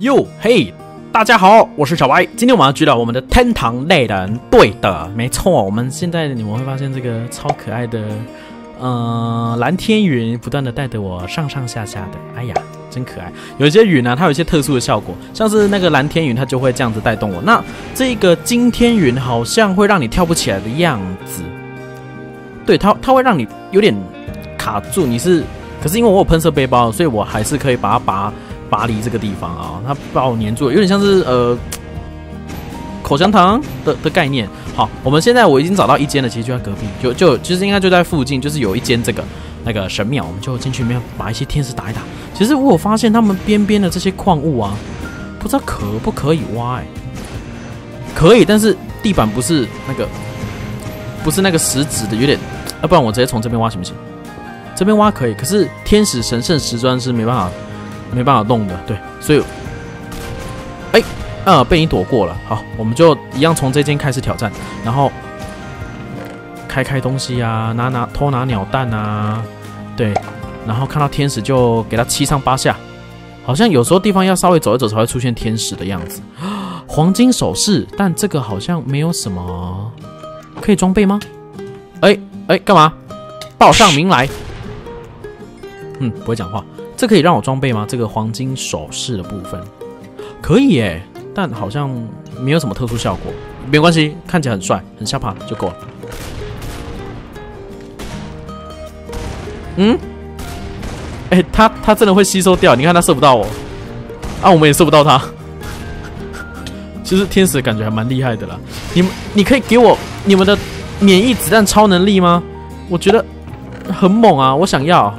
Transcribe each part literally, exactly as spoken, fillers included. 哟嘿，大家好，我是小白。今天我们要举到我们的天堂猎人。对的，没错。我们现在你们会发现这个超可爱的，呃，蓝天云不断的带着我上上下下的。哎呀，真可爱。有一些云呢、啊，它有一些特殊的效果，像是那个蓝天云，它就会这样子带动我。那这个金天云好像会让你跳不起来的样子。对，它它会让你有点卡住，你是。 可是因为我有喷射背包，所以我还是可以把它拔拔离这个地方啊、哦。它把我粘住了，有点像是呃口香糖的的概念。好，我们现在我已经找到一间了，其实就在隔壁，就就其实应该就在附近，就是有一间这个那个神庙，我们就进去里面把一些天使打一打。其实我有发现他们边边的这些矿物啊，不知道可不可以挖、欸？可以，但是地板不是那个不是那个石子的，有点，要、啊、不然我直接从这边挖行不行？ 这边挖可以，可是天使神圣石砖是没办法，没办法弄的，对，所以，哎、欸，呃，被你躲过了。好，我们就一样从这间开始挑战，然后开开东西啊，拿拿偷拿鸟蛋啊，对，然后看到天使就给它七上八下，好像有时候地方要稍微走一走才会出现天使的样子。黄金首饰，但这个好像没有什么可以装备吗？哎、欸、哎，干、欸、嘛？报上名来。 嗯，不会讲话。这可以让我装备吗？这个黄金首饰的部分可以耶，但好像没有什么特殊效果。没关系，看起来很帅，很下爬就够了。嗯，哎、欸，他他真的会吸收掉。你看他射不到我，啊，我们也射不到他。其实天使感觉还蛮厉害的啦。你们，你可以给我你们的免疫子弹超能力吗？我觉得很猛啊，我想要。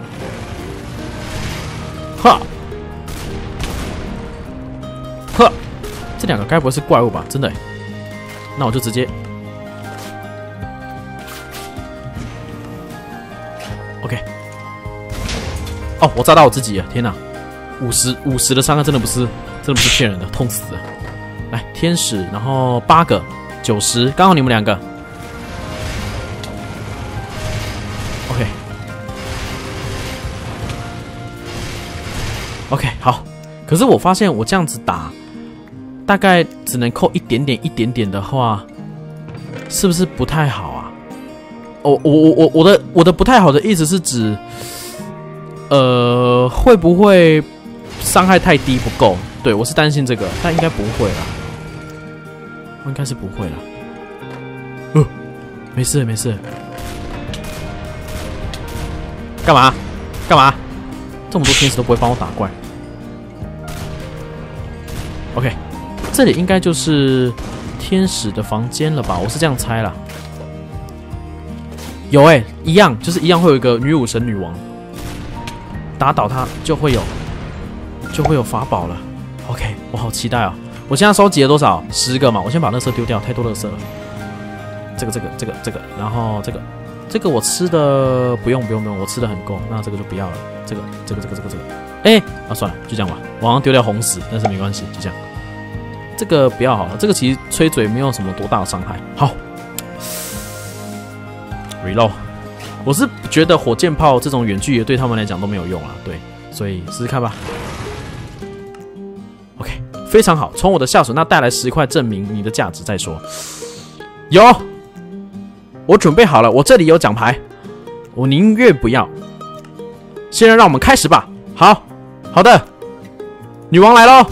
呵，呵，这两个该不会是怪物吧？真的、欸，那我就直接 ，OK。哦，我炸到我自己了！天哪，五十五十的伤害真的不是，真的不是骗人的，痛死了！来，天使，然后八个九十， 九十, 刚好你们两个 ，OK。 OK， 好。可是我发现我这样子打，大概只能扣一点点、一点点的话，是不是不太好啊？我、我、我、我、我的、我的不太好的意思是指，呃，会不会伤害太低不够？对我是担心这个，但应该不会啦，我应该是不会啦。嗯、呃，没事没事。干嘛？干嘛？这么多天使都不会帮我打怪。 OK， 这里应该就是天使的房间了吧？我是这样猜啦。有哎、欸，一样，就是一样会有一个女武神女王，打倒她就会有，就会有法宝了。OK， 我好期待哦！我现在收集了多少？十个嘛，我先把垃圾丢掉，太多垃圾了。这个这个这个这个，然后这个这个我吃的不用不用不用，我吃的很够，那这个就不要了。这个这个这个这个这个。 哎、欸，啊，算了，就这样吧。我好像丢掉红石，但是没关系，就这样。这个不要好了，这个其实吹嘴没有什么多大的伤害。好 ，reload。我是觉得火箭炮这种远距离对他们来讲都没有用啊，对，所以试试看吧。OK， 非常好，从我的下属那带来十块，证明你的价值再说。有，我准备好了，我这里有奖牌，我宁愿不要。现在让我们开始吧。好。 好的，女王来喽！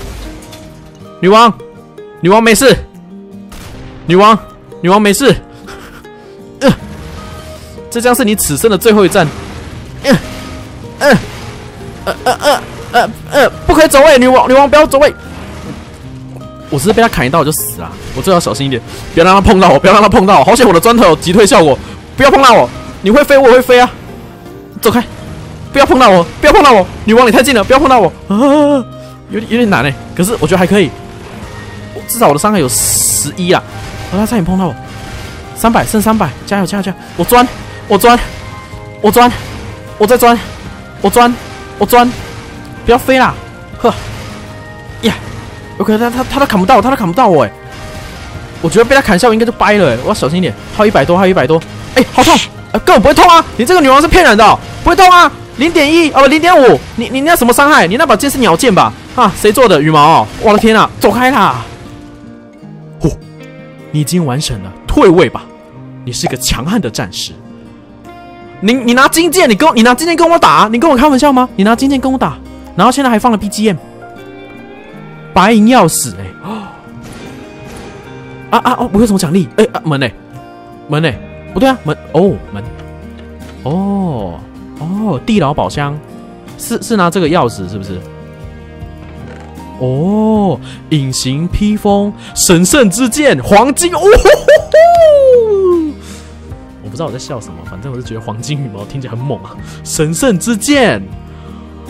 女王，女王没事，女王，女王没事。呃、这将是你此生的最后一战。嗯、呃，呃呃呃呃呃，不可以走位，女王，女王不要走位。我只是被他砍一刀我就死了，我最好小心一点，不要让他碰到我，不要让他碰到我。好险，我的砖头有击退效果，不要碰到我。你会飞，我会飞啊！走开。 不要碰到我！不要碰到我！女王你太近了，不要碰到我！啊，有点有点难哎、欸，可是我觉得还可以，至少我的伤害有十一啊！我、哦、他差点碰到我，三百剩三百，加油加油加油！我钻，我钻，我钻，我再钻，我钻，我钻！不要飞啦！呵，呀，有可能他他他都砍不到我，他都砍不到我哎、欸！我觉得被他砍下我应该就掰了哎、欸，我要小心一点。还有一百多，还有一百多，哎、欸，好痛！啊，根本不会痛啊！你这个女王是骗人的、哦，不会痛啊！零点一哦，零点五，你你那什么伤害？你那把剑是鸟剑吧？啊，谁做的羽毛、哦？我的天啊，走开啦！嚯、哦，你已经完成了，退位吧！你是个强悍的战士。你你拿金剑，你跟我你拿金剑跟我打，你跟我开玩笑吗？你拿金剑跟我打，然后现在还放了 B G M， 白银钥匙哎、欸！哦啊啊哦！我有什么奖励？哎、欸啊、门哎、欸、门哎、欸、不对啊门哦门哦哦地牢宝箱是是拿这个钥匙是不是？哦隐形披风神圣之剑黄金哦吼吼！我不知道我在笑什么，反正我是觉得黄金羽毛听起来很猛啊！神圣之剑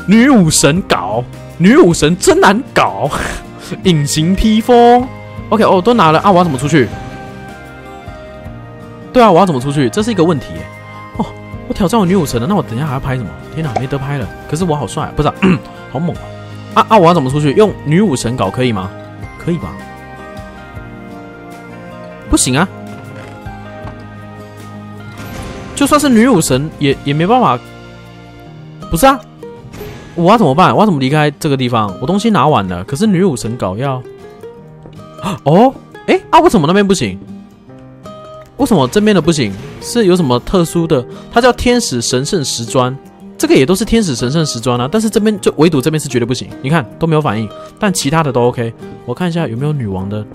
女武神搞女武神真难搞隐形披风。OK， 哦，都拿了啊！我要怎么出去？对啊，我要怎么出去？这是一个问题耶。哦，我挑战我女武神了，那我等一下还要拍什么？天哪，没得拍了。可是我好帅、啊，不是、啊，好猛啊！啊啊！我要怎么出去？用女武神搞可以吗？可以吧？不行啊！就算是女武神也也没办法。不是啊！我要怎么办？我要怎么离开这个地方？我东西拿完了，可是女武神搞要。哦，哎、欸、啊！为什么那边不行？为什么这边的不行？是有什么特殊的？它叫天使神圣石砖，这个也都是天使神圣石砖啊。但是这边就唯独这边是绝对不行。你看都没有反应，但其他的都 OK。我看一下有没有女王的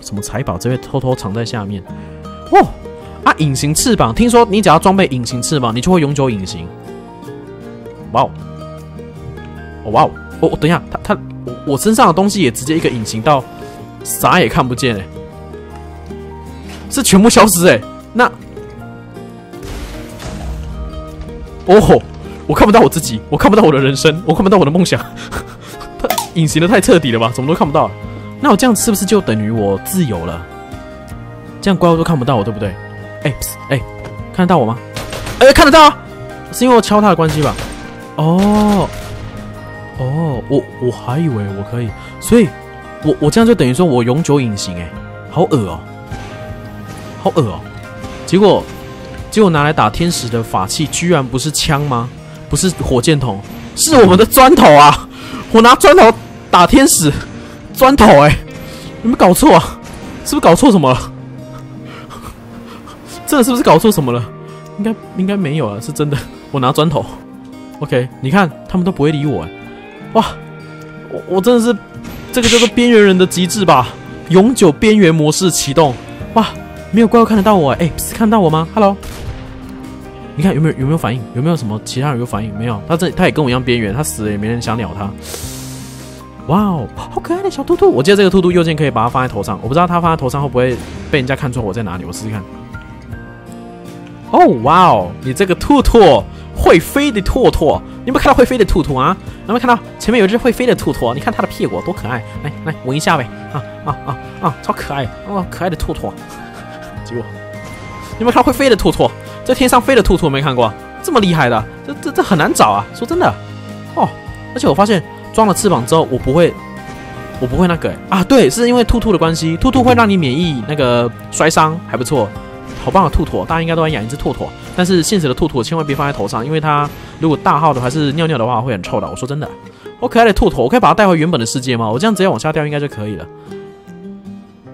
什么财宝，这边偷偷藏在下面。哇啊！隐形翅膀，听说你只要装备隐形翅膀，你就会永久隐形。哇哦！哦哇哦！哦，等一下，他他我我身上的东西也直接一个隐形到。啥也看不见哎、欸，是全部消失哎、欸。那，哦吼，我看不到我自己，我看不到我的人生，我看不到我的梦想。他隐形的太彻底了吧，什么都看不到。那我这样是不是就等于我自由了？这样怪物都看不到我，对不对？哎、欸、哎、欸，看得到我吗？哎、欸，看得到啊，是因为我敲他的关系吧？哦哦，我我还以为我可以，所以。我我这样就等于说我永久隐形哎、欸，好恶哦、喔，好恶哦、喔！结果结果拿来打天使的法器，居然不是枪吗？不是火箭筒，是我们的砖头啊！我拿砖头打天使，砖头哎、欸，有没有搞错啊？是不是搞错什么了？真的是不是搞错什么了？应该应该没有啊，是真的。我拿砖头 ，OK， 你看他们都不会理我哎、欸，哇！我我真的是。这个叫做边缘人的极致吧，永久边缘模式启动。哇，没有怪物看得到我、欸，哎、欸，是看到我吗 ？Hello， 你看有没有有没有反应？有没有什么其他人有反应？没有，他这他也跟我一样边缘，他死了也没人想鸟他。哇哦，好可爱的小兔兔！我记得这个兔兔右键可以把它放在头上，我不知道它放在头上会不会被人家看出我在哪里，我试试看。哦哇哦，你这个兔兔会飞的兔兔。有没有看到会飞的兔兔啊？有没有看到前面有一只会飞的兔兔？你看它的屁股多可爱！来来闻一下呗！啊啊啊啊，超可爱！哇、啊，可爱的兔兔！结果有没有看到会飞的兔兔？在天上飞的兔兔没看过，这么厉害的，这这这很难找啊！说真的，哦，而且我发现装了翅膀之后，我不会，我不会那个、欸、啊，对，是因为兔兔的关系，兔兔会让你免疫那个摔伤，还不错。好棒的兔兔，大家应该都在养一只兔兔，但是现实的兔兔千万别放在头上，因为它如果大号的还是尿尿的话会很臭的。我说真的，我可爱的兔兔，我可以把它带回原本的世界吗？我这样直接往下掉应该就可以了。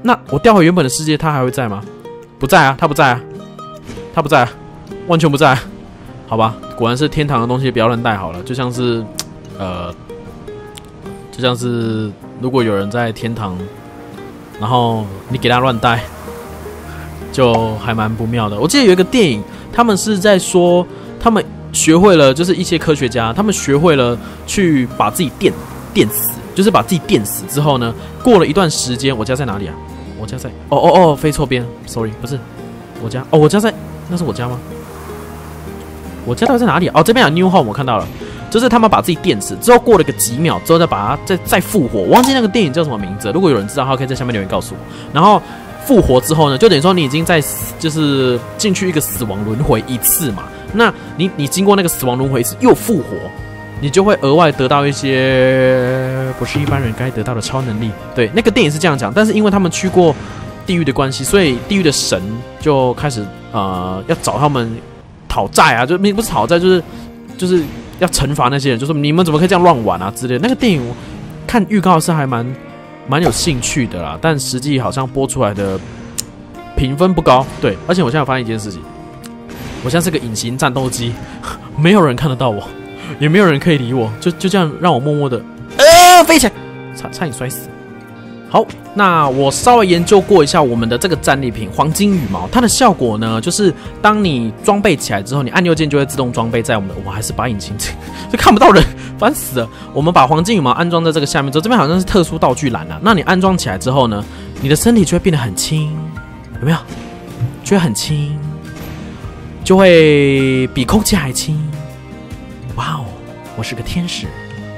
那我掉回原本的世界，它还会在吗？不在啊，它不在啊，它不在啊，完全不在啊。好吧，果然是天堂的东西不要乱带好了，就像是呃，就像是如果有人在天堂，然后你给他乱带。就还蛮不妙的。我记得有一个电影，他们是在说，他们学会了，就是一些科学家，他们学会了去把自己电电死，就是把自己电死之后呢，过了一段时间，我家在哪里啊？我家在……哦哦哦，飞错边 ，sorry， 不是我家哦，我家在……那是我家吗？我家到底在哪里啊？哦，这边有 New Home， 我看到了，就是他们把自己电死之后，过了个几秒之后，再把它再再复活。我忘记那个电影叫什么名字，如果有人知道，他可以在下面留言告诉我。然后。复活之后呢，就等于说你已经在就是进去一个死亡轮回一次嘛，那你你经过那个死亡轮回一次又复活，你就会额外得到一些不是一般人该得到的超能力。对，那个电影是这样讲，但是因为他们去过地狱的关系，所以地狱的神就开始呃要找他们讨债啊，就不是讨债，就是就是要惩罚那些人，就说你们怎么可以这样乱玩啊之类的。那个电影我看预告是还蛮蛮有兴趣的啦，但实际好像播出来的评分不高。对，而且我现在发现一件事情，我现在是个隐形战斗机，没有人看得到我，也没有人可以理我，就就这样让我默默的呃飞起来，差差点摔死。好，那我稍微研究过一下我们的这个战利品黄金羽毛，它的效果呢，就是当你装备起来之后，你按右键就会自动装备在我们的。我还是把引擎这看不到人，烦死了。我们把黄金羽毛安装在这个下面之后，这边好像是特殊道具栏啊。那你安装起来之后呢，你的身体就会变得很轻，有没有？就会很轻，就会比空气还轻。哇哦，我是个天使，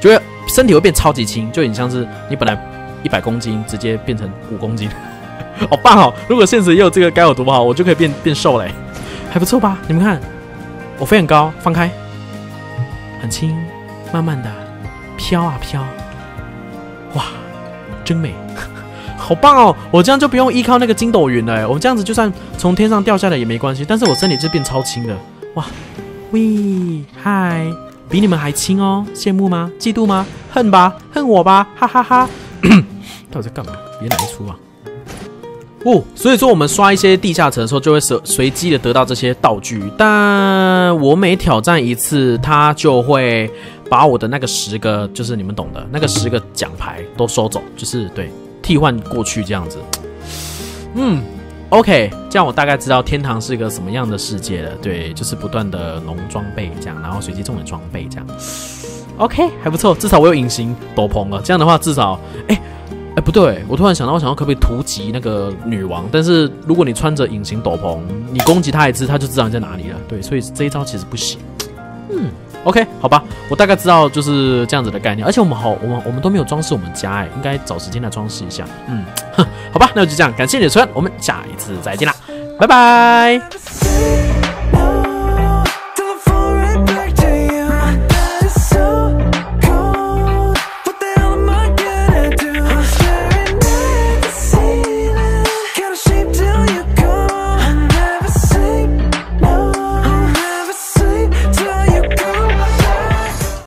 就会身体会变超级轻，就很像是你本来。一百公斤直接变成五公斤，好棒哦！如果现实也有这个该有多好，我就可以变变瘦嘞、欸，还不错吧？你们看，我飞很高，放开，很轻，慢慢的飘啊飘，哇，真美，好棒哦！我这样就不用依靠那个筋斗云了、欸，我这样子就算从天上掉下来也没关系，但是我身体就变超轻的，哇，喂，嗨，比你们还轻哦，羡慕吗？嫉妒吗？恨吧？恨我吧？哈哈哈！到底在干嘛？别哪一出啊！哦，所以说我们刷一些地下城的时候，就会随随机的得到这些道具。但我每挑战一次，他就会把我的那个十个，就是你们懂的那个十个奖牌都收走，就是对替换过去这样子。嗯 ，OK， 这样我大概知道天堂是一个什么样的世界了。对，就是不断的弄装备这样，然后随机中的装备这样。OK， 还不错，至少我有隐形斗篷了。这样的话，至少，哎、欸，哎、欸、不对，我突然想到，我想要可不可以突击那个女王？但是如果你穿着隐形斗篷，你攻击她一次，她就知道你在哪里了。对，所以这一招其实不行。嗯 ，OK， 好吧，我大概知道就是这样子的概念。而且我们好，我们我们都没有装饰我们家、欸，哎，应该找时间来装饰一下。嗯，好吧，那就这样，感谢你的收看，我们下一次再见啦，拜拜。